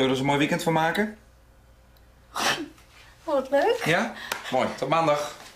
Zullen we er eens een mooi weekend van maken? Wat leuk. Ja? Mooi. Tot maandag.